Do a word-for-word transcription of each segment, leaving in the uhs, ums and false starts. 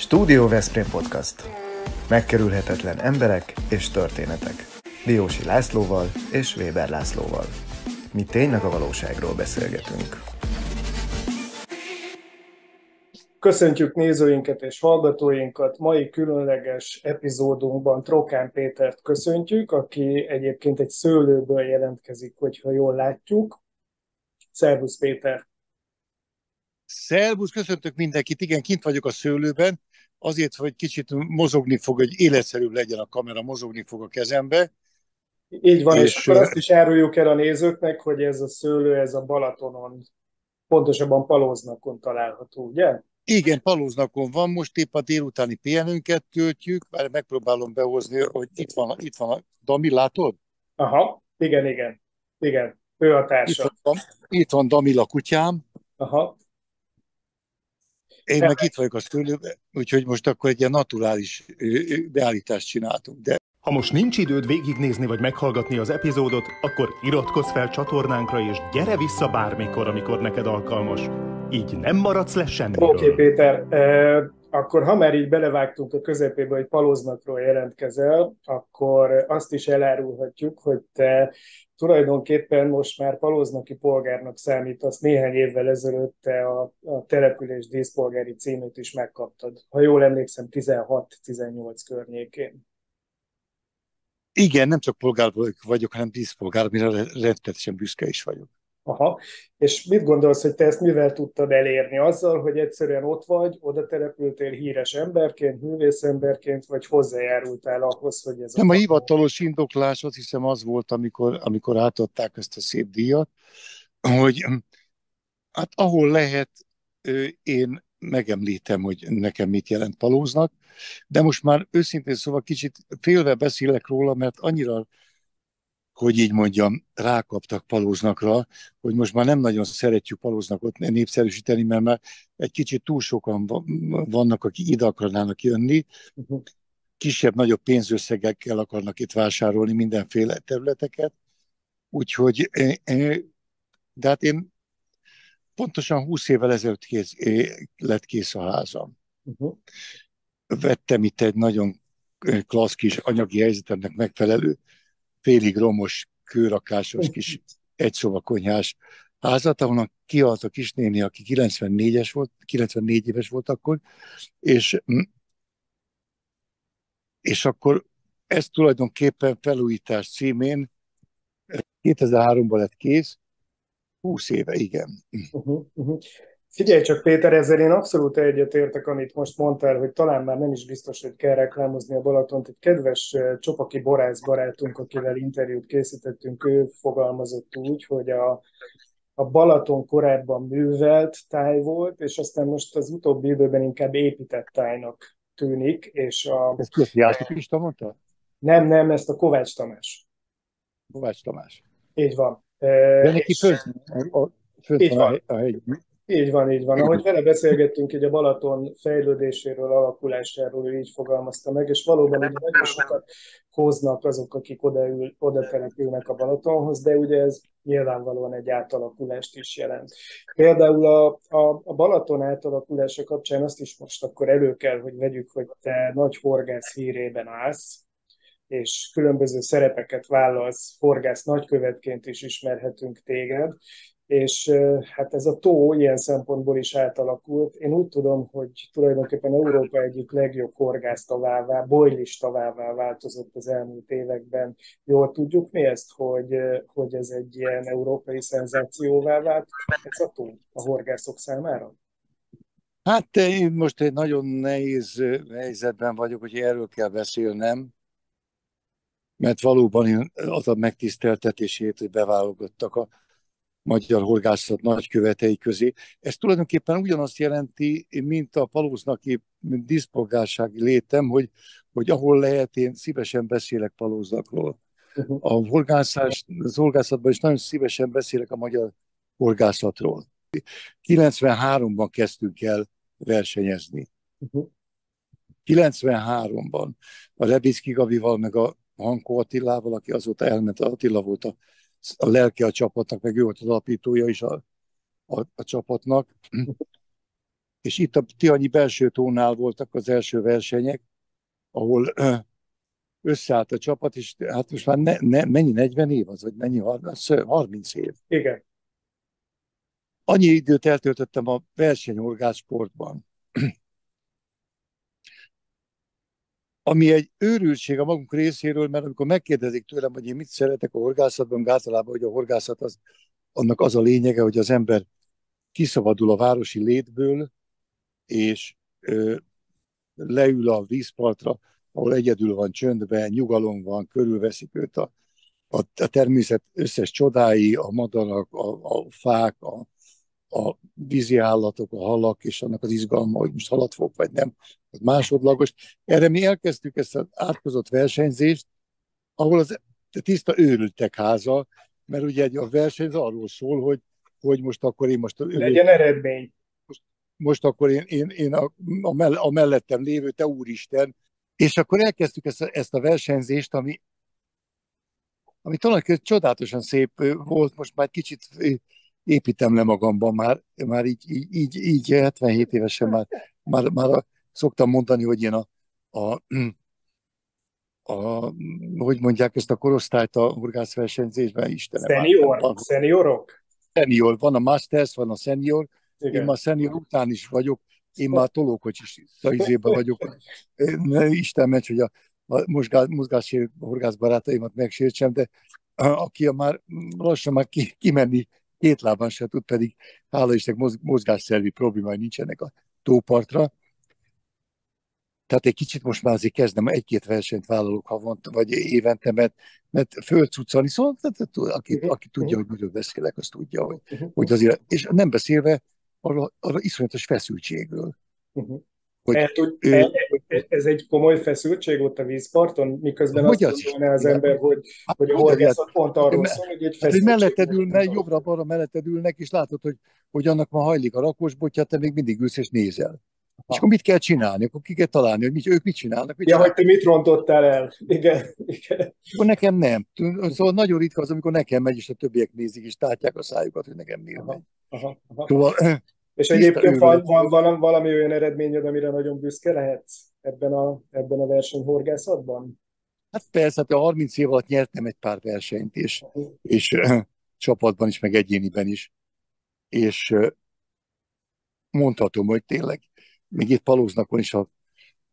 Stúdió Veszprém Podcast. Megkerülhetetlen emberek és történetek. Diósi Lászlóval és Weber Lászlóval. Mi tényleg a valóságról beszélgetünk. Köszöntjük nézőinket és hallgatóinkat! Mai különleges epizódunkban Trokán Pétert köszöntjük, aki egyébként egy szőlőből jelentkezik, hogyha jól látjuk. Szervusz, Péter! Szervusz, köszöntök mindenkit! Igen, kint vagyok a szőlőben, azért, hogy kicsit mozogni fog, hogy életszerűbb legyen a kamera, mozogni fog a kezembe. Így van, és, és akkor azt is áruljuk el a nézőknek, hogy ez a szőlő, ez a Balatonon, pontosabban Paloznakon található, ugye? Igen, Paloznakon van, most épp a délutáni pihenőnket töltjük, már megpróbálom behozni, hogy itt van, itt van a Damil, látod? Aha, igen, igen, igen, ő a társa. Itt van, itt van Damil a kutyám. Aha. Én de meg itt vagyok a szőlőben, úgyhogy most akkor egy ilyen naturális beállítást csináltunk. De... Ha most nincs időd végignézni vagy meghallgatni az epizódot, akkor iratkozz fel csatornánkra, és gyere vissza bármikor, amikor neked alkalmas. Így nem maradsz le semmiről. Oké, okay, Péter, eh, akkor ha már így belevágtunk a közepébe, hogy Paloznakról jelentkezel, akkor azt is elárulhatjuk, hogy te tulajdonképpen most már paloznaki polgárnak számítasz. Néhány évvel ezelőtt te a, a település díszpolgári címét is megkaptad. Ha jól emlékszem, tizenhat-tizennyolc környékén. Igen, nem csak polgár vagyok, hanem díszpolgár, mire rendszeresen büszke is vagyok. Aha, és mit gondolsz, hogy te ezt mivel tudtad elérni? Azzal, hogy egyszerűen ott vagy, oda települtél híres emberként, művészemberként, vagy hozzájárultál ahhoz, hogy ez... Nem, a, a hivatalos indoklás, azt hiszem, az volt, amikor, amikor átadták ezt a szép díjat, hogy hát ahol lehet, én megemlítem, hogy nekem mit jelent Paloznak, de most már őszintén szóval kicsit félve beszélek róla, mert annyira, hogy így mondjam, rákaptak Paloznakra, hogy most már nem nagyon szeretjük Paloznakot népszerűsíteni, mert már egy kicsit túl sokan vannak, akik ide akarnának jönni, kisebb-nagyobb pénzösszegekkel akarnak itt vásárolni mindenféle területeket, úgyhogy, de hát én pontosan húsz évvel ezelőtt kész, lett kész a házam. Uh-huh. Vettem itt egy nagyon klassz kis anyagi helyzetemnek megfelelő, félig romos, kőrakásos kis egyszobakonyhás házat, ahonnan kihalt a kisnéni, aki kilencvennégyes volt, kilencvennégy éves volt akkor, és, és akkor ez tulajdonképpen felújítás címén kétezer-háromban lett kész, húsz éve, igen. Uh-huh, uh-huh. Figyelj csak, Péter, ezzel én abszolút egyetértek, amit most mondtál, hogy talán már nem is biztos, hogy kell reklámozni a Balatont. Egy kedves csopaki borász barátunk, akivel interjút készítettünk, ő fogalmazott úgy, hogy a, a Balaton korábban művelt táj volt, és aztán most az utóbbi időben inkább épített tájnak tűnik. És a... Ezt ki a Jászló Pista mondta? Nem, nem, ezt a Kovács Tamás. Kovács Tamás. Így van. De neki és... fönt van a hegy. Így van, így van. Ahogy vele beszélgettünk így a Balaton fejlődéséről, alakulásáról, ő így fogalmazta meg, és valóban nagyon sokat hoznak azok, akik odaül, oda települnek a Balatonhoz, de ugye ez nyilvánvalóan egy átalakulást is jelent. Például a, a, a Balaton átalakulása kapcsán azt is most akkor elő kell, hogy vegyük, hogy te nagy horgász hírében állsz, és különböző szerepeket vállalsz, horgász nagykövetként is ismerhetünk téged, és hát ez a tó ilyen szempontból is átalakult. Én úgy tudom, hogy tulajdonképpen Európa egyik legjobb horgásztavává, bojlistavává változott az elmúlt években. Jól tudjuk mi ezt, hogy, hogy ez egy ilyen európai szenzációvá vált ez a tó a horgászok számára? Hát én most egy nagyon nehéz helyzetben vagyok, hogy erről kell beszélnem, mert valóban az a megtiszteltetését, hogy beválogattak a magyar horgászat nagykövetei közé. Ez tulajdonképpen ugyanazt jelenti, mint a paloznaki díszpolgársági létem, hogy, hogy ahol lehet, én szívesen beszélek Paloznakról. A horgászás, az horgászatban is nagyon szívesen beszélek a magyar horgászatról. kilencvenháromban kezdtünk el versenyezni. kilencvenháromban a Rebiszki Gabival, meg a Hankó Attilával, aki azóta elment, Attila volt a a lelke a csapatnak, meg ő volt az alapítója is a, a, a csapatnak. és itt a Tihanyi Belső Tónál voltak az első versenyek, ahol összeállt a csapat, és hát most már ne, ne, mennyi negyven év az, vagy mennyi harminc év. Igen. Annyi időt eltöltöttem a versenyolgás sportban, ami egy őrültség a magunk részéről, mert amikor megkérdezik tőlem, hogy én mit szeretek a horgászatban, általában, hogy a horgászat az, annak az a lényege, hogy az ember kiszabadul a városi létből, és ö, leül a vízpartra, ahol egyedül van, csöndben, nyugalom van, körülveszik őt a, a, a természet összes csodái, a madarak, a, a fák, a, a vízi állatok, a halak, és annak az izgalma, hogy most halat fog, vagy nem, az másodlagos. Erre mi elkezdtük ezt az átkozott versenyzést, ahol az tiszta őrültek háza, mert ugye egy, a versenyz arról szól, hogy, hogy most akkor én most... Legyen eredmény. Most, most akkor én, én, én a, a, mell, a mellettem lévő, te úristen. És akkor elkezdtük ezt a, ezt a versenyzést, ami, ami talán csodálatosan szép volt, most már kicsit... építem le magamban már, már így, így, így, így hetvenhét évesen már, már, már szoktam mondani, hogy én a, a, a hogy mondják ezt a korosztályt a horgászversenyzésben, Istenem. Senior, seniorok. Senior, van a masters, van a senior, igen. Én már senior után is vagyok, én már tolókocsis izében vagyok. Isten ments, hogy a, a mozgás, mozgássérült horgászbarátaimat megsértsem, de aki a már lassan már ki, kimenni két lábán se tud, pedig hála Istennek mozgásszervi problémái nincsenek a tópartra. Tehát egy kicsit most már azért kezdem, egy-két versenyt vállalok havonta, vagy évente, mert, mert fölcuccani, szóval tehát, aki, aki tudja, hogy miről beszélek, az tudja, hogy, hogy azért, és nem beszélve arra, arra iszonyatos feszültségről. Uh-huh. Hogy, e, tud, ő, e, ez egy komoly feszültség ott a vízparton, miközben azt gondolná az ember, hogy, hát, hogy a horgászat pont arról szól, hogy egy feszültség. Hát, melletted ülnek, jobbra-balra melletted ülnek, és látod, hogy, hogy annak ma hajlik a rakósbotja, te még mindig ülsz és nézel. Ha. És akkor mit kell csinálni? Akkor ki kell találni, hogy mit, ők mit csinálnak? Mit ja, csinálnak? Hogy te mit rontottál el. Igen, igen. Akkor nekem nem. Szóval nagyon ritka az, amikor nekem megy, és a többiek nézik, és tátják a szájukat, hogy nekem miért megy. És tiszta egyébként van, van valami olyan eredményed, amire nagyon büszke lehetsz ebben a, ebben a versenyhorgászatban? Hát persze, hát a harminc év alatt nyertem egy pár versenyt, és, uh-huh. és uh, csapatban is, meg egyéniben is. És uh, mondhatom, hogy tényleg, még itt Paloznakon is a,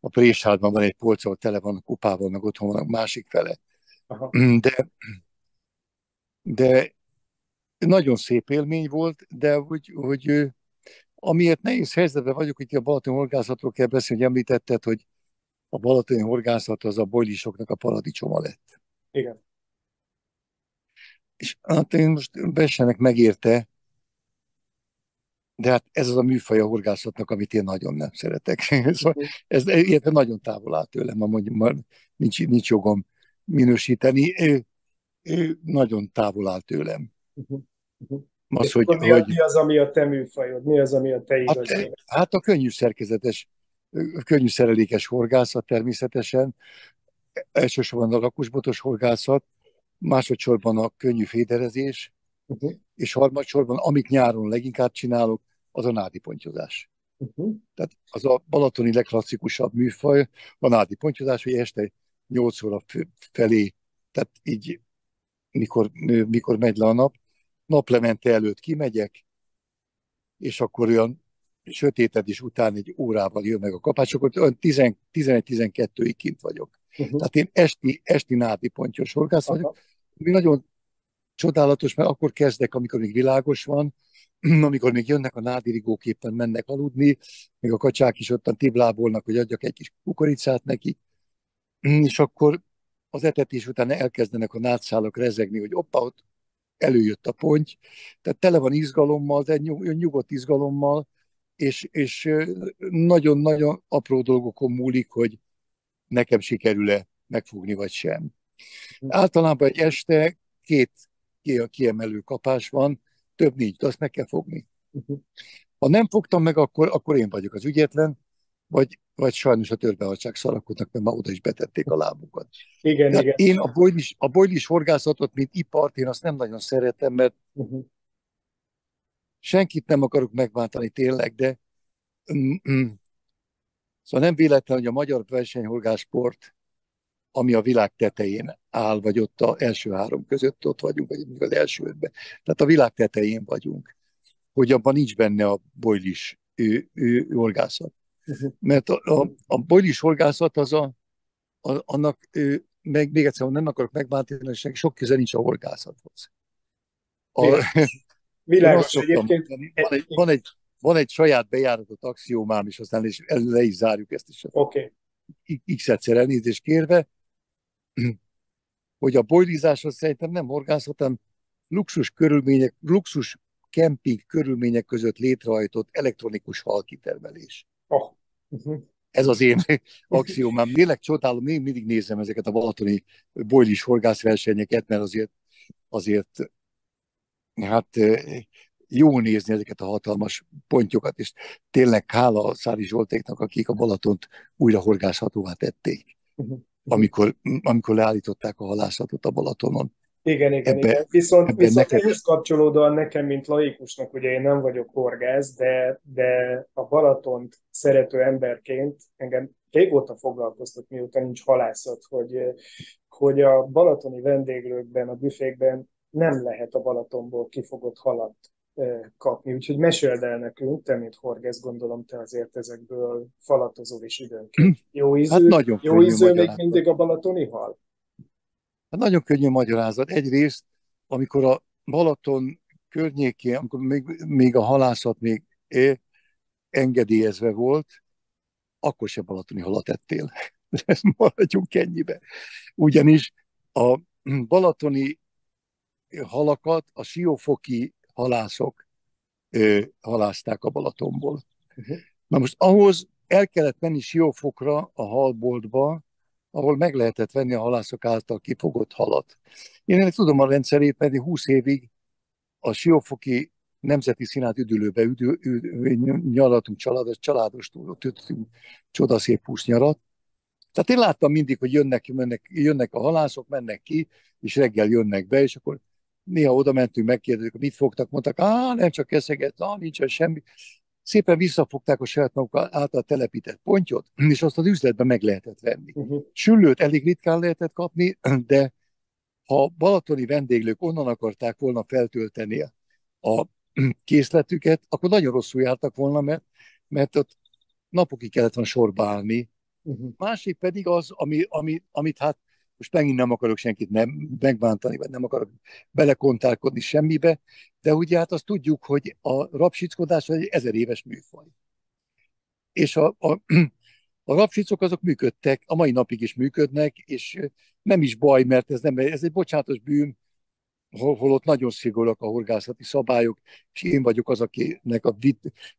a préshádban van egy polc, ahol tele van a kupával, meg otthon van a másik fele. Uh-huh. De, de nagyon szép élmény volt, de hogy... hogy amiért nehéz helyzetben vagyok, hogy a balatoni horgászatról kell beszélni, hogy említetted, hogy a balatoni horgászat az a bojlisoknak a paradicsoma lett. Igen. És hát én most Bessenek megérte, de hát ez az a műfaj a horgászatnak, amit én nagyon nem szeretek. Szóval ez érte nagyon távol áll tőlem, ma mondjuk, már nincs, nincs jogom minősíteni. Ő, ő nagyon távol áll tőlem. Uh-huh. Uh-huh. Az, hogy, mi, hogy, mi az, ami a te műfajod? Mi az, ami a te igazod? Hát, hát a könnyű szerkezetes, könnyű szerelékes horgászat természetesen, elsősorban a rakosbotos horgászat, másodszorban a könnyű féderezés, uh-huh. és harmadsorban, amit nyáron leginkább csinálok, az a nádipontyozás. Uh-huh. Tehát az a balatoni legklasszikusabb műfaj, a nádipontyozás, hogy este nyolc óra felé, tehát így mikor, mikor megy le a nap, naplemente előtt kimegyek, és akkor olyan sötétedés után egy órával jön meg a kapás, akkor tizenegy-tizenkettőig kint vagyok. Uh-huh. Tehát én esti, esti nádipontyos horgász vagyok, uh-huh. ami nagyon csodálatos, mert akkor kezdek, amikor még világos van, amikor még jönnek a nádirigók, éppen mennek aludni, még a kacsák is ottan tiblábolnak, hogy adjak egy kis kukoricát nekik, és akkor az etetés után elkezdenek a nádszálak rezegni, hogy oppa, ott előjött a ponty, tehát tele van izgalommal, de nyugodt izgalommal, és, és nagyon-nagyon apró dolgokon múlik, hogy nekem sikerül-e megfogni, vagy sem. Általában egy este két kiemelő kapás van, több nincs, de azt meg kell fogni. Ha nem fogtam meg, akkor, akkor én vagyok az ügyetlen, vagy, vagy sajnos a törbeharcsák szarakodnak, mert már oda is betették a lábukat. Igen, igen. Én a bojlis, a bojlis horgászatot, mint ipart, én azt nem nagyon szeretem, mert uh-huh. senkit nem akarok megbántani tényleg, de Szóval nem véletlen, hogy a magyar versenyhorgásport, ami a világ tetején áll, vagy ott az első három között ott vagyunk, vagy mindig az első ötben. Tehát a világ tetején vagyunk, hogy abban nincs benne a bojlis ő, ő, horgászat. Mert a, a, a bojlis horgászat az a, a, annak, ő, meg, még egyszer, nem akarok megbántani, sok köze nincs a horgászathoz. A, Világos, egyébként. Van egy, van, egy, van egy saját bejáratott axiómám, és aztán és le is zárjuk ezt is. Oké. Okay. X-egyszer elnézést kérve, hogy a bojlizáshoz szerintem nem horgászat, hanem luxus körülmények, luxus kemping körülmények között létrehajtott elektronikus halkitermelés. Oh. Uh-huh. Ez az én axiómám. Tényleg csodálom, én mindig nézem ezeket a balatoni bojlis horgászversenyeket, mert azért azért hát jó nézni ezeket a hatalmas pontyokat, és tényleg hála a Szári Zsoltéknak, akik a Balatont újra horgászhatóvá tették, amikor, amikor leállították a halászatot a Balatonon. Igen, igen, ebbe, igen. Viszont, viszont neked... ehhez kapcsolódóan nekem, mint laikusnak, ugye én nem vagyok horgász, de, de a Balatont szerető emberként engem régóta foglalkoztat, miután nincs halászat, hogy, hogy a balatoni vendéglőkben, a büfékben nem lehet a Balatonból kifogott halat e, kapni. Úgyhogy meséld el nekünk, te, mint horgász, gondolom, te azért ezekből falatozol is időnként. Jó ízű, hát nagyon jó ízű még mindig a balatoni hal? Hát nagyon könnyű magyarázat. Egyrészt, amikor a Balaton környékén, amikor még, még a halászat még é, engedélyezve volt, akkor sem balatoni halat ettél. Ezt maradjunk ennyibe. Ugyanis a balatoni halakat a siófoki halászok ö, halázták a Balatonból. Na most ahhoz el kellett menni Siófokra, a halboltba, ahol meg lehetett venni a halászok által kifogott halat. Én ennek tudom a rendszerét, mert húsz évig a Siófoki Nemzeti Színház üdülőbe üdül, üdül, nyaratunk családos, családos töltöttünk csodaszép húsnyarat. Tehát én láttam mindig, hogy jönnek, mennek, jönnek a halászok, mennek ki, és reggel jönnek be, és akkor néha oda mentünk, megkérdezik, mit fogtak, mondtak, á, nem csak eszeget, á, nincsen semmi. Szépen visszafogták a saját maguk által telepített pontyot, és azt az üzletben meg lehetett venni. Uh-huh. Süllőt elég ritkán lehetett kapni, de ha balatoni vendéglők onnan akarták volna feltölteni a készletüket, akkor nagyon rosszul jártak volna, mert, mert ott napokig kellett volna sorba állni. Uh-huh. Másik pedig az, ami, ami, amit hát most megint nem akarok senkit nem megbántani, vagy nem akarok belekontálkodni semmibe, de ugye hát azt tudjuk, hogy a rapsickodás egy ezer éves műfaj. És a, a, a rapsicok azok működtek, a mai napig is működnek, és nem is baj, mert ez, nem, ez egy bocsánatos bűn, hol, hol ott nagyon szigorúak a horgászati szabályok, és én vagyok az, akinek a,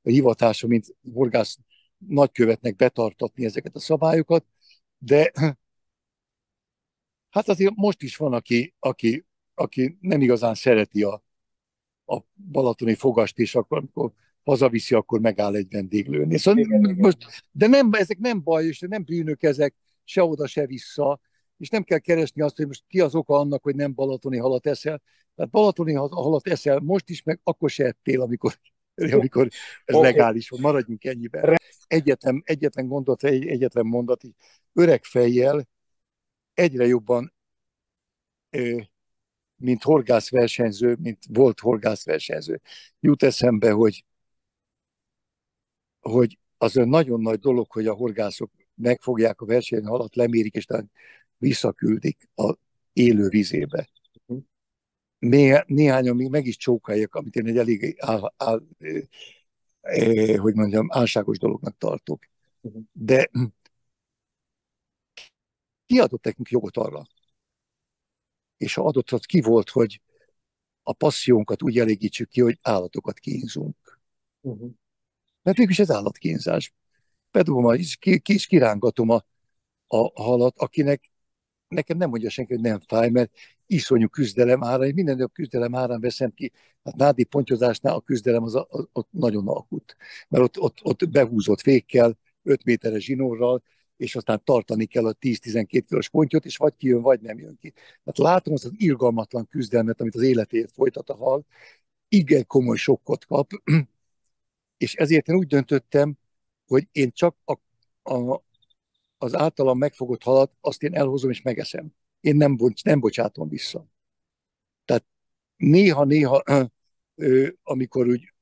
a hivatása, mint horgász nagykövetnek betartatni ezeket a szabályokat, de hát azért most is van, aki, aki, aki nem igazán szereti a, a balatoni fogast, és akkor, amikor hazaviszi, akkor megáll egy vendéglőnél. Szóval igen, most, igen. De nem, ezek nem baj, és nem bűnök ezek, se oda, se vissza, és nem kell keresni azt, hogy most ki az oka annak, hogy nem balatoni halat eszel. Tehát balatoni halat eszel most is, meg akkor se ettél, amikor, amikor ez okay. Legális van. Maradjunk ennyiben. Egyetlen, egyetlen gondot, egy, egyetlen mondat, így öreg fejjel, egyre jobban, mint horgászversenyző, mint volt horgászversenyző, jut eszembe, hogy, hogy az egy nagyon nagy dolog, hogy a horgászok megfogják a versenyhalat, lemérik, és talán visszaküldik az élő vizébe. Néhányan még meg is csókálják, amit én egy elég, áll, áll, hogy mondjam, álságos dolognak tartok. De ki adott nekünk jogot arra? És ha adott, ki volt, hogy a passziónkat úgy elégítsük ki, hogy állatokat kínzunk. Uh-huh. Mert mégis ez állatkínzás. Bedugom, ki is kirángatom a, a halat, akinek nekem nem mondja senki, hogy nem fáj, mert iszonyú küzdelem árán, és minden nap küzdelem árán veszem ki. Hát nádi pontyozásnál a küzdelem az a, a, a nagyon alkut. Mert ott, ott, ott behúzott fékkel, öt méteres zsinórral, és aztán tartani kell a tíz-tizenkét kilós pontyot, és vagy kijön, vagy nem jön ki. Hát látom azt az irgalmatlan küzdelmet, amit az életéért folytat a hal, igen komoly sokkot kap, és ezért én úgy döntöttem, hogy én csak a, a, az általam megfogott halat, azt én elhozom és megeszem. Én nem, nem bocsátom vissza. Tehát néha-néha, amikor úgy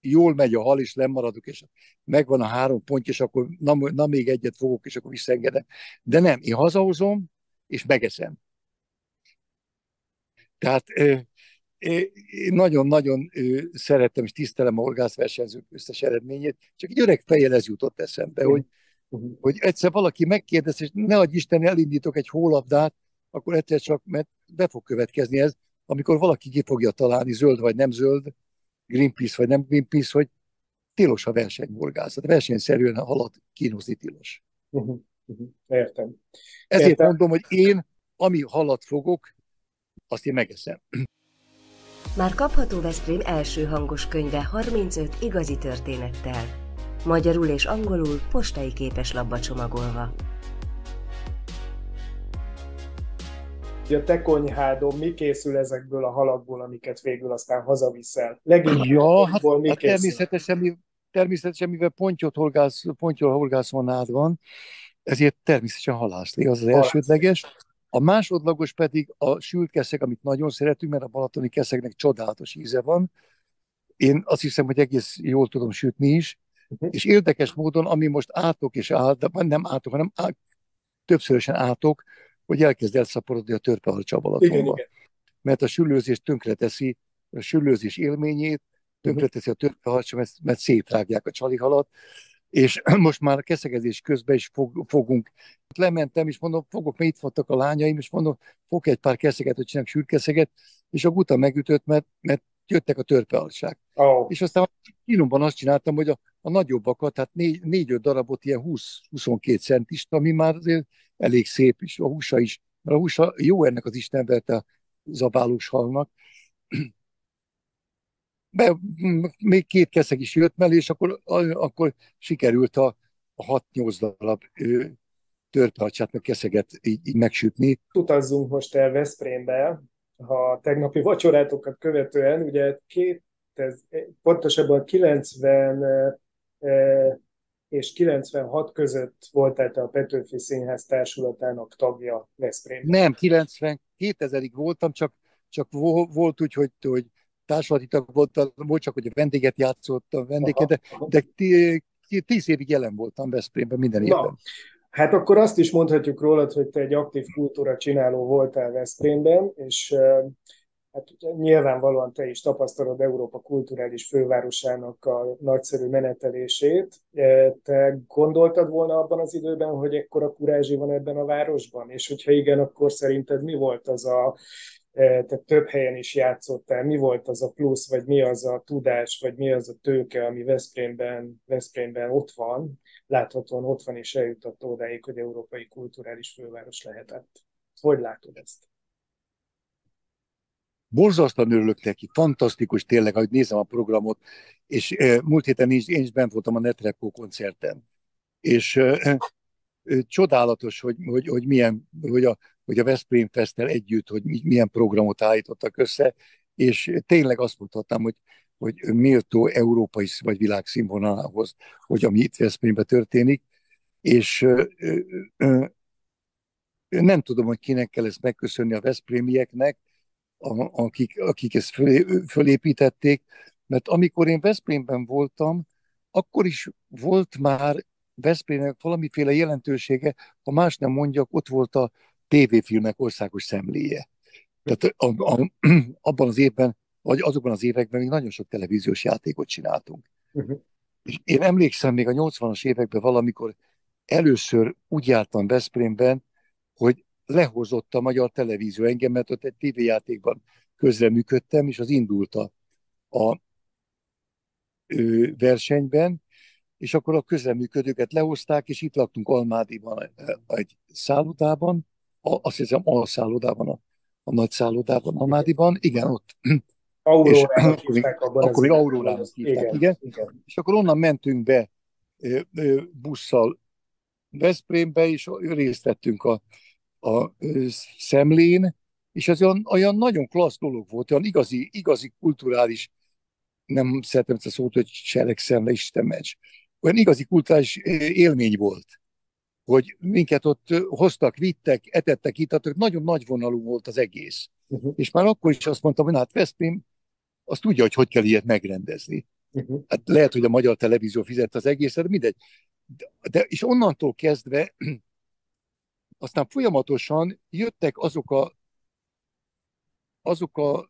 jól megy a hal, és lemaradok, és megvan a három pontja, és akkor na, na még egyet fogok, és akkor visszaengedem. De nem, én hazahozom, és megeszem. Tehát nagyon-nagyon szerettem, és tisztelem a horgászversenyzők összes eredményét, csak egy öreg fejjel ez jutott eszembe, mm. hogy, uh-huh. hogy egyszer valaki megkérdez, és ne adj Isten, elindítok egy hólabdát, akkor egyszer csak, mert be fog következni ez, amikor valaki ki fogja találni, zöld vagy nem zöld, Greenpeace vagy nem Greenpeace, hogy tilos a versenyhorgászat, versenyszerűen a halat kínozni tilos. Uh-huh. Uh-huh. Értem. Ezért Értem. mondom, hogy én, ami halat fogok, azt én megeszem. Már kapható Veszprém első hangos könyve harmincöt igazi történettel. Magyarul és angolul postai képeslapba csomagolva. A te konyhádon mi készül ezekből a halakból, amiket végül aztán hazaviszel? Leginkább ja, hát, mi hát természetesen, természetesen, mivel pontyolhorgász van nád van, ezért természetesen halászlé, az az elsődleges. A másodlagos pedig a sült keszeg, amit nagyon szeretünk, mert a balatoni keszegnek csodálatos íze van. Én azt hiszem, hogy egész jól tudom sütni is. Uh-huh. És érdekes módon, ami most átok és áll, de nem átok, hanem átok, többszörösen átok, hogy elkezd elszaporodni a törpeharcsa Balatonba. Mert a sülőzés tönkreteszi a sülőzés élményét, tönkreteszi a törpeharcsa, mert, mert szétrágják a csalihalat, és most már a keszegezés közben is fog, fogunk. Lementem, és mondom, fogok, mert itt voltak a lányaim, és mondom, fog egy pár keszeget, hogy csinálok sülkeszeget, és a guta megütött, mert, mert jöttek a törpeharcsák. Oh. És aztán kínomban azt csináltam, hogy a, a nagyobbakat, hát négy-öt darabot, ilyen húsz-huszonkettő centist, ami már azért elég szép is, a húsa is, mert a húsa jó ennek az istenverte zabálós halnak. Be, még két keszeg is jött mellé, és akkor, akkor sikerült a, a hat-nyolc darab törpeharcsát, meg keszeget így, így megsütni. Utazzunk most el Veszprémbe, ha tegnapi vacsorátokat követően, ugye két, ez, pontosabban kilencven és kilencvenhat között voltál te a Petőfi Színház társulatának tagja Veszprémben. Nem, kilencven, kétezerig voltam, csak, csak volt úgy, hogy, hogy társulati tag voltam, volt csak, hogy a vendéget játszottam, vendéget, de, de tíz évig jelen voltam Veszprémben minden évben. Na, hát akkor azt is mondhatjuk rólad, hogy te egy aktív kultúra csináló voltál Veszprémben, és hát nyilvánvalóan te is tapasztalod Európa kulturális fővárosának a nagyszerű menetelését. Te gondoltad volna abban az időben, hogy ekkora kurázsi van ebben a városban? És hogyha igen, akkor szerinted mi volt az a, te több helyen is játszottál, mi volt az a plusz, vagy mi az a tudás, vagy mi az a tőke, ami Veszprémben, Veszprémben ott van, láthatóan ott van, és eljutott odáig, hogy európai kulturális főváros lehetett. Hogy látod ezt? Borzasztóan örülök neki, fantasztikus tényleg, ahogy nézem a programot, és e, múlt héten én is, én is bent voltam a Netrekó koncerten, és e, e, csodálatos, hogy, hogy, hogy, milyen, hogy, a, hogy a Veszprém Festtel együtt, hogy milyen programot állítottak össze, és tényleg azt mondhatnám, hogy, hogy méltó európai vagy világszínvonalához, hogy ami itt Veszprémben történik, és e, e, nem tudom, hogy kinek kell ezt megköszönni a veszprémieknek, Akik, akik ezt föl, fölépítették, mert amikor én Veszprémben voltam, akkor is volt már Veszprémnek valamiféle jelentősége, ha más nem mondjak, ott volt a tévéfilmek országos szemléje. Tehát a, a, abban az évben, vagy azokban az években még nagyon sok televíziós játékot csináltunk. Uh-huh. És én emlékszem még a nyolcvanas években valamikor először úgy jártam Veszprémben, hogy lehozott a magyar televízió engem, mert ott egy tévéjátékban közreműködtem, és az indult a, a ö, versenyben, és akkor a közreműködőket lehozták, és itt laktunk Almádiban egy szállodában, a, azt hiszem alszállodában, a, a nagy szállodában, Almádiban, igen, ott. Aurórának hívták abban. Akkor Aurórának hívták, igen. igen. És akkor onnan mentünk be ö, ö, busszal Veszprémbe, és részt vettünk a a szemlén, és az olyan, olyan nagyon klassz dolog volt, olyan igazi, igazi kulturális, nem szeretem ezt a szót, hogy seregszemle, Isten meccs, olyan igazi kulturális élmény volt, hogy minket ott hoztak, vittek, etettek, ittattak, nagyon nagyvonalú volt az egész. Uh-huh. És már akkor is azt mondtam, hogy hát Veszprém azt tudja, hogy hogy kell ilyet megrendezni. Uh-huh. Hát lehet, hogy a magyar televízió fizet az egészet, mindegy. De, de, és onnantól kezdve aztán folyamatosan jöttek azok a azok a,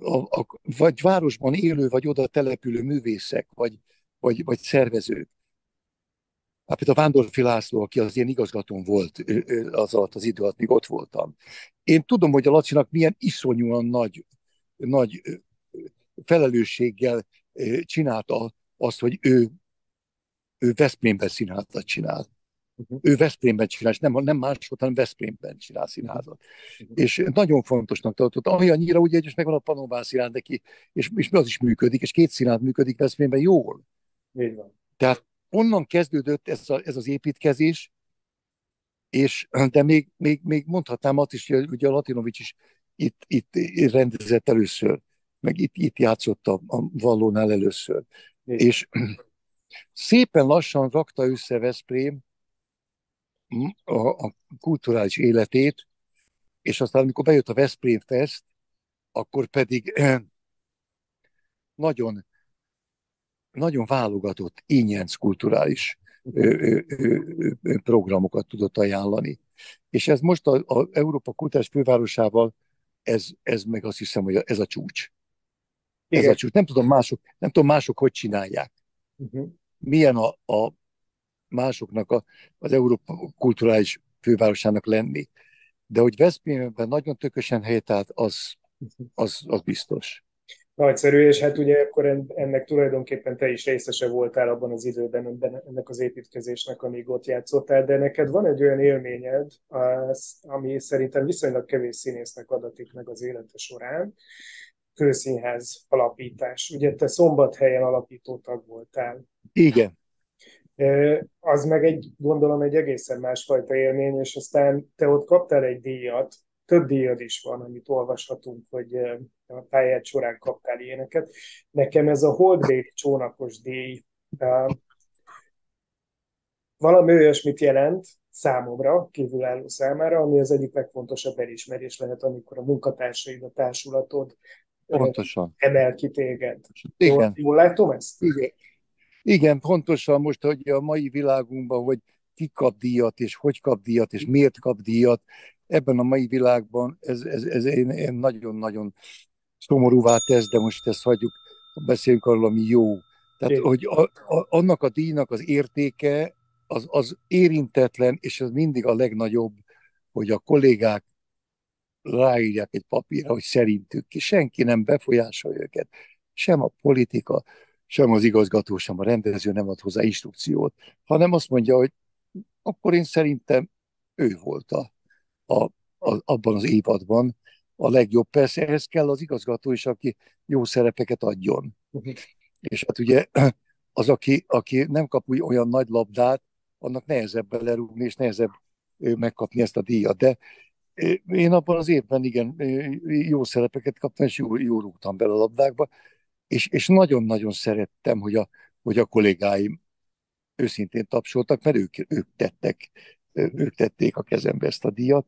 a, a vagy városban élő, vagy oda települő művészek, vagy, vagy, vagy szervezők. Hát például Vándorfi László, aki az én igazgatóm volt az alatt az idő alatt, míg ott voltam. Én tudom, hogy a Lacinak milyen iszonyúan nagy, nagy felelősséggel csinálta azt, hogy ő, ő Veszprémben színházat csinál. Uh-huh. Ő Veszprémben csinál, és nem, nem máshol, hanem Veszprémben csinál színházat. Uh-huh. És nagyon fontosnak tartott, ami annyira ugye, és megvan a Panova Színház neki, és, és az is működik, és két színház működik Veszprémben jól. Így van. Tehát onnan kezdődött ez, a, ez az építkezés, és, de még, még, még mondhatnám azt is, hogy a Latinovits is itt, itt rendezett először, meg itt, itt játszott a, a Vallónál először. Így. És szépen lassan rakta össze Veszprém a, a kulturális életét, és aztán amikor bejött a Veszprém Fest, akkor pedig nagyon, nagyon válogatott, ínyenc kulturális ö, ö, ö, ö, programokat tudott ajánlani. És ez most a, a Európa kulturális fővárosával, ez, ez meg azt hiszem, hogy ez a csúcs. Igen. Ez a csúcs. Nem tudom mások, nem tudom mások, hogy csinálják. Uh-huh. Milyen a, a másoknak a, az Európa kulturális fővárosának lenni. De hogy Veszprémben nagyon tökösen helyet állt, az, az, az biztos. Nagyszerű, és hát ugye akkor ennek tulajdonképpen te is részese voltál abban az időben, ennek az építkezésnek, amíg ott játszottál, de neked van egy olyan élményed, az, ami szerintem viszonylag kevés színésznek adatik meg az élete során, kőszínház alapítás. Ugye te Szombathelyen alapító tag voltál. Igen. Az meg egy, gondolom, egy egészen másfajta élmény, és aztán te ott kaptál egy díjat, több díjad is van, amit olvashatunk, hogy a pályád során kaptál ilyeneket. Nekem ez a Holdbéli csónakos díj valami olyasmit jelent számomra, kívülálló számára, ami az egyik legfontosabb elismerés lehet, amikor a munkatársaid, a társulatod pontosan emel ki téged. Igen. Jól, jól látom ezt? Igen. Igen, pontosan most, hogy a mai világunkban, hogy ki kap díjat, és hogy kap díjat, és miért kap díjat, ebben a mai világban ez, ez, ez én, én nagyon-nagyon szomorúvá tesz, de most ezt hagyjuk, beszéljünk arról, ami jó. Tehát, hogy a, a, annak a díjnak az értéke az, az érintetlen, és ez mindig a legnagyobb, hogy a kollégák ráírják egy papírra, hogy szerintük ki. Senki nem befolyásolja őket. Sem a politika, sem az igazgató, sem a rendező nem ad hozzá instrukciót, hanem azt mondja, hogy akkor én szerintem ő volt a, a, a, abban az évadban a legjobb. Persze ehhez kell az igazgató is, aki jó szerepeket adjon. Uh-huh. És hát ugye az, aki, aki nem kap úgy olyan nagy labdát, annak nehezebb belerúgni, és nehezebb megkapni ezt a díjat. De én abban az évben igen jó szerepeket kaptam, és jól, jól rúgtam bele a labdákba. És, és nagyon-nagyon szerettem, hogy a, hogy a kollégáim őszintén tapsoltak, mert ők, ők, tettek, ők tették a kezembe ezt a díjat.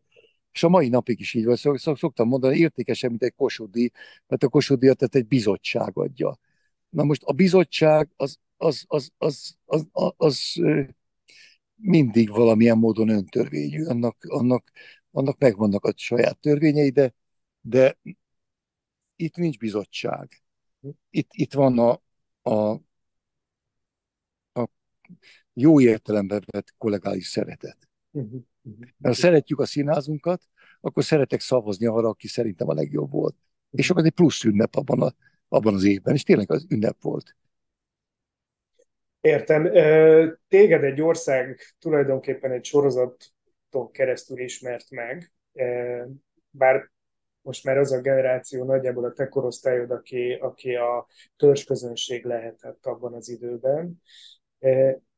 És a mai napig is így van, szoktam mondani, értékesebb, mint egy Kossuth díj, mert a Kossuth díjat tehát egy bizottság adja. Na most a bizottság az, az, az, az, az, az, az mindig valamilyen módon öntörvényű, annak, annak, annak megvannak a saját törvényei, de, de itt nincs bizottság. Itt, itt van a, a, a jó értelemben vett kollegális szeretet. Uh-huh. Mert ha szeretjük a színházunkat, akkor szeretek szavazni arra, aki szerintem a legjobb volt. Uh-huh. És akkor egy plusz ünnep abban, a, abban az évben, és tényleg az ünnep volt. Értem. Téged egy ország tulajdonképpen egy sorozaton keresztül ismert meg, bár most már az a generáció, nagyjából a te korosztályod, aki, aki a törzsközönség lehetett abban az időben.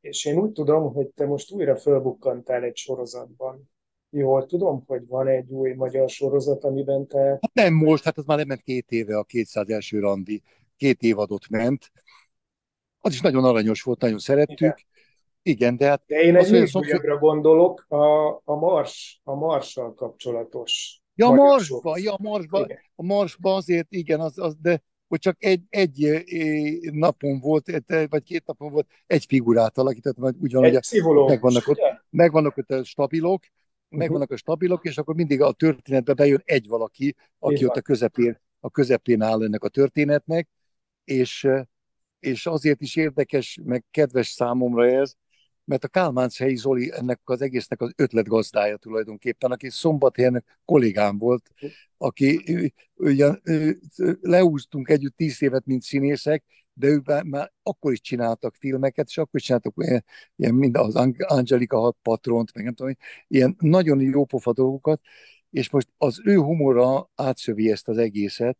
És én úgy tudom, hogy te most újra fölbukkantál egy sorozatban. Jól tudom, hogy van egy új magyar sorozat, amiben te... Hát nem most, hát az már lement két éve a kétszáz első randi. Két évadot ment. Az is nagyon aranyos volt, nagyon szerettük. Igen, Igen de hát... De én egy működőkra szomszéd... gondolok, a, a, mars, a marssal kapcsolatos. Ja, a marsba, ja, marsba, a marsba azért, igen, az, az, de hogy csak egy, egy napon volt, vagy két napon volt, egy figurát alakítottam, hogy ugyanúgy megvannak ott, megvannak ott a stabilok, megvannak a stabilok, és akkor mindig a történetbe bejön egy valaki, aki igen. ott a közepén, a közepén áll ennek a történetnek, és, és azért is érdekes, meg kedves számomra ez, mert a kálmánchelyi Zoli ennek az egésznek az ötletgazdája tulajdonképpen, aki Szombathelyen kollégám volt, aki ugyan leúztunk együtt tíz évet, mint színészek, de ő már akkor is csináltak filmeket, és akkor is csináltak ilyen, ilyen mind az Angelika Patront, meg nem tudom, ilyen nagyon jó pofa dolgokat, és most az ő humora átszövi ezt az egészet,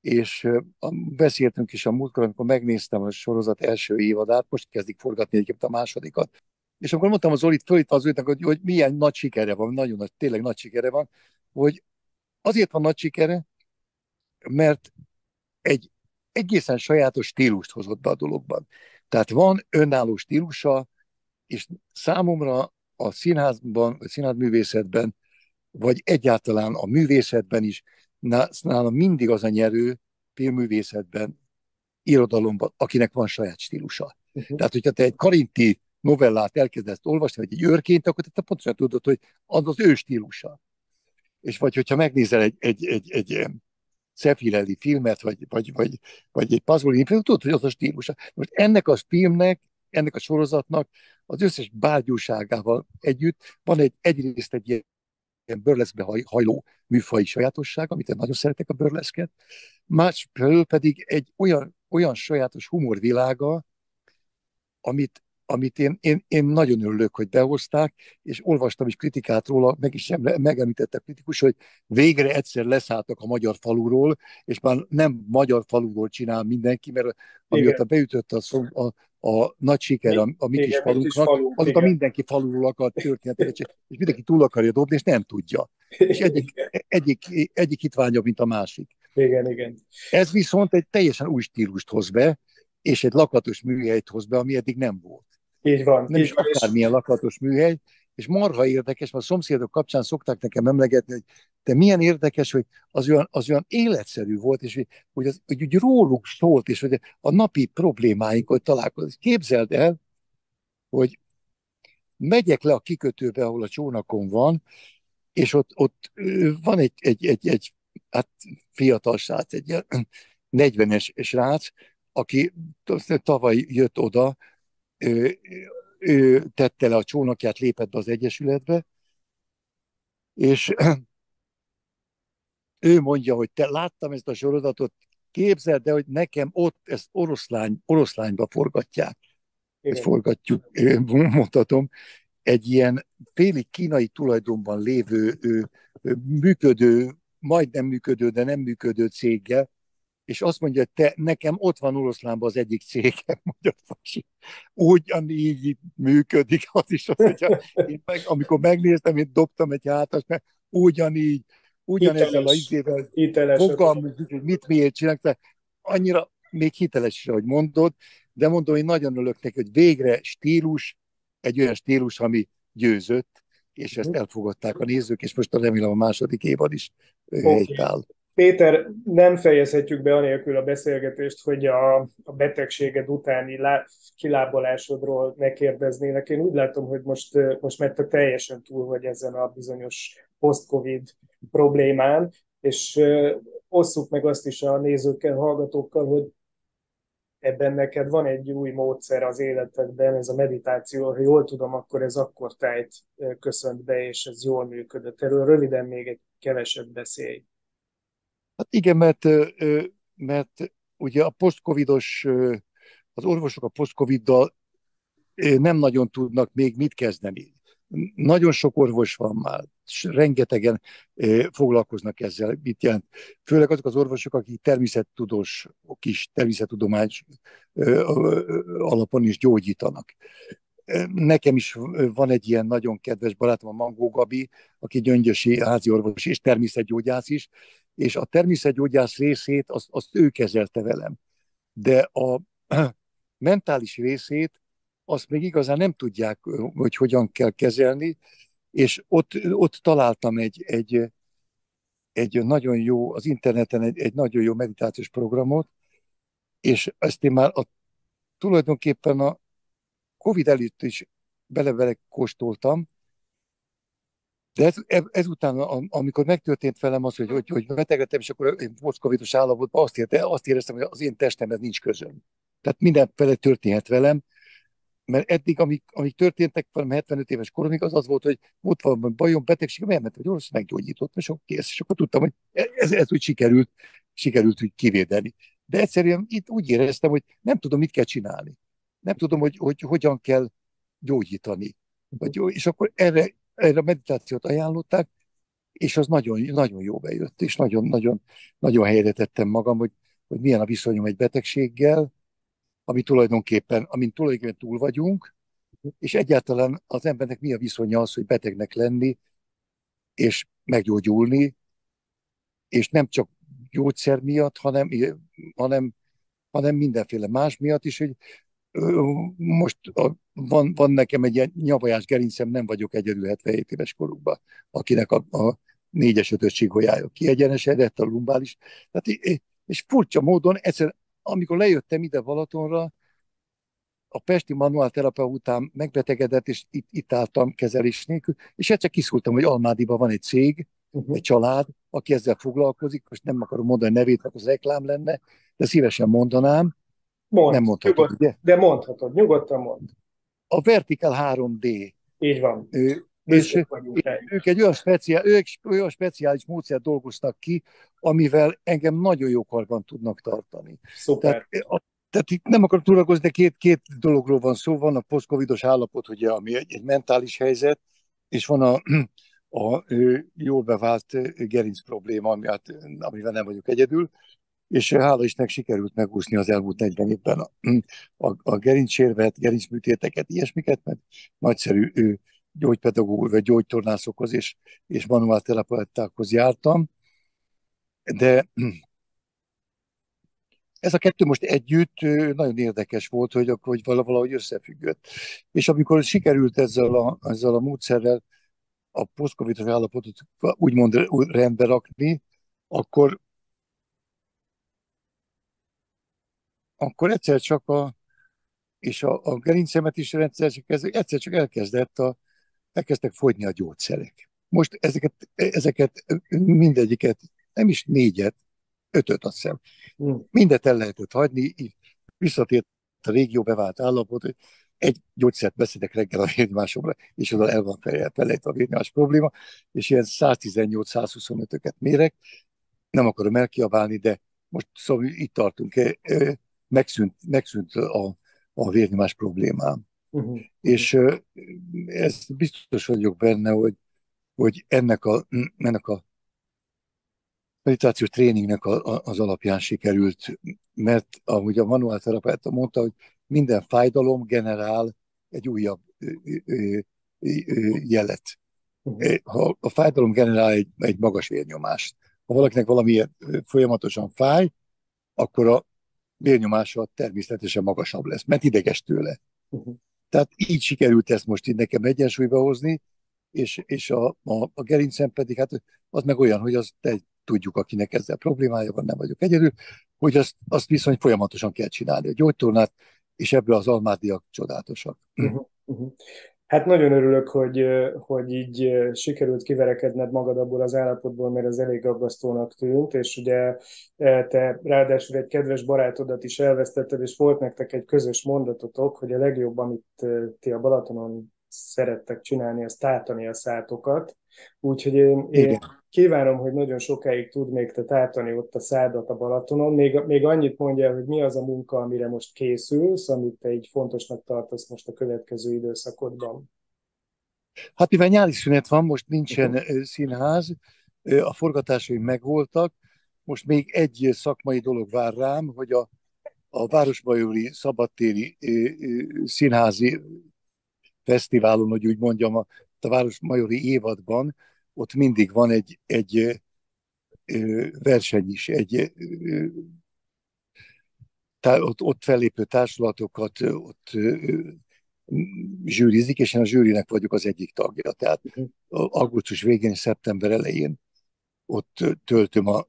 és beszéltünk is a múltkor, amikor megnéztem a sorozat első évadát, most kezdik forgatni egyébként a másodikat. És akkor mondtam az Zolit, fölít az őtnek, hogy, hogy milyen nagy sikere van, nagyon nagy, tényleg nagy sikere van, hogy azért van nagy sikere, mert egy egészen sajátos stílust hozott be a dologban. Tehát van önálló stílusa, és számomra a színházban, a színházművészetben, vagy egyáltalán a művészetben is, nálam mindig az a nyerő filmművészetben, irodalomban, akinek van saját stílusa. Uh-huh. Tehát, hogyha te egy karinti novellát elkezdesz olvasni, vagy egy Őrként, akkor te pontosan tudod, hogy az az ő stílusa. És vagy, hogyha megnézel egy, egy, egy, egy, egy Szefirelli filmet, vagy, vagy, vagy, vagy egy Pasolini filmet, tudod, hogy az a stílusa. Most ennek a filmnek, ennek a sorozatnak az összes bárgyúságával együtt van egy egyrészt egy ilyen ilyen burleszkbe hajló műfai sajátosság, amit én nagyon szeretek a burleszket, másfelől pedig egy olyan, olyan sajátos humorvilága, amit, amit én, én, én nagyon örülök, hogy behozták, és olvastam is kritikát róla, meg is megemlítette a kritikus, hogy végre egyszer leszálltak a magyar faluról, és már nem magyar faluról csinál mindenki, mert amióta beütött a, szom, a, a nagy siker a, a mi kis falunknak, azóta mindenki faluról akar történetet, és mindenki túl akarja dobni, és nem tudja. És egyik, egyik, egyik hitványabb, mint a másik. Igen, igen. Ez viszont egy teljesen új stílust hoz be, és egy lakatos műhelyt hoz be, ami eddig nem volt. Így van. Nem is akármilyen lakatos műhely, és marha érdekes, mert a szomszédok kapcsán szokták nekem emlegetni, hogy de milyen érdekes, hogy az olyan, az olyan életszerű volt, és hogy, az, hogy róluk szólt, és hogy a napi problémáinkat találkozott. Képzeld el, hogy megyek le a kikötőbe, ahol a csónakom van, és ott, ott van egy, egy, egy, egy hát fiatal srác, egy negyvenes srác, aki tavaly jött oda, ő, ő tette le a csónakját, lépett be az Egyesületbe, és ő mondja, hogy te láttam ezt a sorozatot, képzeld, de hogy nekem ott ezt oroszlány, oroszlányba forgatják. Ezt forgatjuk, mondhatom, egy ilyen félig kínai tulajdonban lévő, működő, majdnem működő, de nem működő céggel, és azt mondja, hogy te, nekem ott van Oroszlánban az egyik cégem, ugyanígy működik az is, az, hogyha én meg, amikor megnéztem, én dobtam egy hátast, mert ugyanígy, ugyanezzel a izével fogalmazik, hogy mit miért csinálják, annyira még hiteles, ahogy mondod, de mondom, én nagyon örülök neki, hogy végre stílus, egy olyan stílus, ami győzött, és ezt elfogadták a nézők, és most remélem a második évad is okay. helytáll. Péter, nem fejezhetjük be anélkül a beszélgetést, hogy a, a betegséged utáni lá, kilábalásodról ne kérdeznének. Én úgy látom, hogy most, most már te teljesen túl vagy ezen a bizonyos post-covid problémán, és osszuk meg azt is a nézőkkel, hallgatókkal, hogy ebben neked van egy új módszer az életedben, ez a meditáció, ha jól tudom, akkor ez akkortájt köszönt be, és ez jól működött. Erről röviden még egy keveset beszélj. Hát igen, mert, mert ugye a post-covidos, az orvosok a post-coviddal nem nagyon tudnak még mit kezdeni. Nagyon sok orvos van már, rengetegen foglalkoznak ezzel, mit jelent. Főleg azok az orvosok, akik természettudósok is, természettudományos alapon is gyógyítanak. Nekem is van egy ilyen nagyon kedves barátom, a Mangó Gabi, aki gyöngyösi háziorvos és természetgyógyász is, és a természetgyógyász részét azt, azt ő kezelte velem. De a mentális részét azt még igazán nem tudják, hogy hogyan kell kezelni, és ott, ott találtam egy, egy, egy nagyon jó, az interneten egy, egy nagyon jó meditációs programot, és ezt én már a, tulajdonképpen a Covid előtt is bele-bele kóstoltam, de ez, ezután, amikor megtörtént velem az, hogy, hogy, hogy beteg lettem, és akkor én posztcovidos állapotban azt, érte, azt éreztem, hogy az én testemhez nincs közöm. Tehát mindenféle történhet velem, mert eddig, amik, amik történtek velem hetvenöt éves koromig, az az volt, hogy volt valami bajom, betegségem, elment, hogy orvos meggyógyított, és akkor kész. És akkor tudtam, hogy ez, ez úgy sikerült, sikerült úgy kivédeni. De egyszerűen itt úgy éreztem, hogy nem tudom, mit kell csinálni. Nem tudom, hogy, hogy hogyan kell gyógyítani. Vagy, és akkor erre, erre a meditációt ajánlották, és az nagyon, nagyon jó bejött, és nagyon, nagyon, nagyon helyre tettem magam, hogy, hogy milyen a viszonyom egy betegséggel, ami tulajdonképpen, amin tulajdonképpen túl vagyunk, és egyáltalán az embernek mi a viszonya az, hogy betegnek lenni, és meggyógyulni, és nem csak gyógyszer miatt, hanem, hanem, hanem mindenféle más miatt is, hogy most van, van nekem egy ilyen nyavajás gerincem, nem vagyok egyedül hetvenhét éves korukban, akinek a, a négyes-ötös csigolyája kiegyenesedett, a lumbális. Tehát, és furcsa módon, egyszer, amikor lejöttem ide Balatonra, a pesti manuálterapia után megbetegedett, és itt, itt álltam kezelés nélkül, és egyszer kiszúrtam, hogy Almádiban van egy cég, uh-huh. egy család, aki ezzel foglalkozik, most nem akarom mondani a nevét, mert az reklám lenne, de szívesen mondanám. Mond, nem mondhatod, nyugod, ugye? De mondhatod, nyugodtan mond. A Vertical három dé. Így van. Ő, és ők egy olyan, speciál, ők olyan speciális módszert dolgoztak ki, amivel engem nagyon jó karban tudnak tartani. Szuper. Tehát, a, tehát itt nem akarok túlakozni, de két, két dologról van szó. Van a posztcovidos állapot, ugye, ami egy, egy mentális helyzet, és van a, a jól bevált gerinc probléma, ami, hát, amivel nem vagyok egyedül. És hála Istennek sikerült megúszni az elmúlt negyven évben a, a, a gerincsérvet, gerincműtéteket, ilyesmiket, mert nagyszerű ő, gyógypedagógus, vagy gyógytornászokhoz és, és manuálterapeutákhoz jártam. De ez a kettő most együtt nagyon érdekes volt, hogy, hogy valahogy összefüggött. És amikor sikerült ezzel a, ezzel a módszerrel a posztcovidos állapotot úgymond rendbe rakni, akkor akkor egyszer csak a, és a, a gerincemet is egyszer csak, egyszer csak elkezdett a, elkezdtek fogyni a gyógyszerek. Most ezeket, ezeket mindegyiket, nem is négyet, ötöt azt hiszem, mindet el lehetett hagyni, így visszatért a régió bevált állapot, hogy egy gyógyszert beszedek reggel a vérnyomásomra, és oda el van felejtve a vérnyomás probléma, és ilyen száztizennyolc-százhuszonötöket mérek, nem akarom elkiabálni, de most szóval itt tartunk, megszűnt, megszűnt a, a vérnyomás problémám. Uh-huh. És ez biztos vagyok benne, hogy, hogy ennek, a, ennek a meditációs tréningnek a, a, az alapján sikerült, mert ahogy a manuálterapeuta mondta, hogy minden fájdalom generál egy újabb ö, ö, ö, jelet. Uh-huh. Ha a fájdalom generál egy, egy magas vérnyomást, ha valakinek valami folyamatosan fáj, akkor a vérnyomása természetesen magasabb lesz, mert ideges tőle. Uh-huh. Tehát így sikerült ezt most így nekem egyensúlyba hozni, és, és a, a, a gerincem pedig, hát az meg olyan, hogy azt tudjuk, akinek ezzel problémája van, nem vagyok egyedül, hogy azt, azt viszont folyamatosan kell csinálni a gyógytornát, és ebből az almádiak csodálatosak. Uh-huh. Uh-huh. Hát nagyon örülök, hogy, hogy így sikerült kiverekedned magad abból az állapotból, mert ez elég aggasztónak tűnt, és ugye te ráadásul egy kedves barátodat is elvesztetted, és volt nektek egy közös mondatotok, hogy a legjobb, amit ti a Balatonon szerettek csinálni, az tártani a szátokat. Úgyhogy én, én kívánom, hogy nagyon sokáig tud még te tártani ott a szádat a Balatonon. Még, még annyit mondjál, hogy mi az a munka, amire most készülsz, amit te így fontosnak tartasz most a következő időszakodban. Hát mivel nyári szünet van, most nincsen uh-huh. színház, a forgatásaim megvoltak. Most még egy szakmai dolog vár rám, hogy a, a Városmajori Szabadtéri Színházi Fesztiválon, hogy úgy mondjam, a a Városmajori évadban, ott mindig van egy, egy verseny is, egy ott, ott fellépő társulatokat ott zsűrizik, és én a zsűrinek vagyok az egyik tagja. Tehát augusztus végén és szeptember elején ott töltöm a,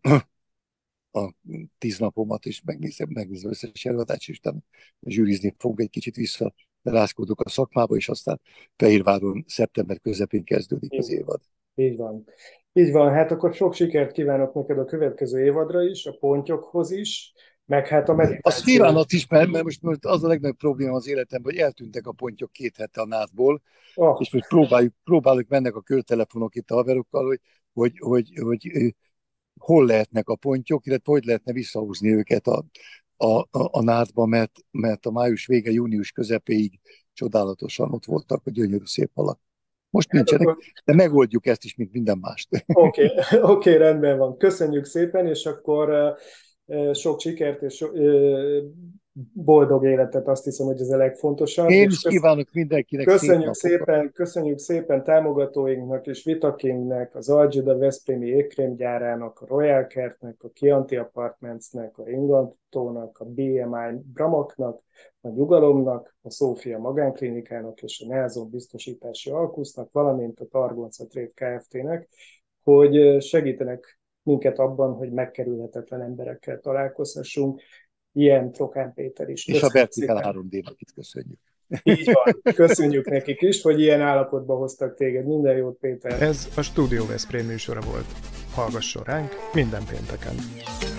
a tíz napomat, és megnézem, megnézem összes előadást, és utána zsűrizni fogok egy kicsit vissza, rászkodok a szakmába, és aztán Fehérváron szeptember közepén kezdődik az évad. Így van. Így van, hát akkor sok sikert kívánok neked a következő évadra is, a pontyokhoz is, meg hát a meditáció. Azt kívánat is, mert, mert most, most az a legnagyobb probléma az életemben, hogy eltűntek a pontyok két hete a nádból, oh. és most próbáljuk, próbáljuk mennek a körtelefonok itt a haverokkal, hogy, hogy, hogy, hogy, hogy hol lehetnek a pontyok, illetve hogy lehetne visszahúzni őket a, a, a, a nádba, mert, mert a május vége, június közepéig csodálatosan ott voltak a gyönyörű szép halak. Most nincsenek, de megoldjuk ezt is, mint minden mást. Oké, okay, okay, rendben van. Köszönjük szépen, és akkor sok sikert és boldog életet, azt hiszem, hogy ez a legfontosabb. Én is kívánok mindenkinek. Köszönjük szép szépen, köszönjük szépen támogatóinknak és Vitakinnek, az Algida Veszprémi ékrémgyárának, a Royal Kertnek, a Chianti Apartmentsnek, a Ingantónak, a bé em i Bramaknak, a Nyugalomnak, a Szófia Magánklinikának és a Nelson Biztosítási Alkusznak, valamint a Targonca Trade Kft-nek, hogy segítenek minket abban, hogy megkerülhetetlen emberekkel találkozhassunk. Ilyen Trokán Péter is. És a Vertical három dé-nek itt köszönjük. Így van, köszönjük nekik is, hogy ilyen állapotba hoztak téged. Minden jót, Péter! Ez a Stúdió Veszprém műsora volt. Hallgasson ránk minden pénteken!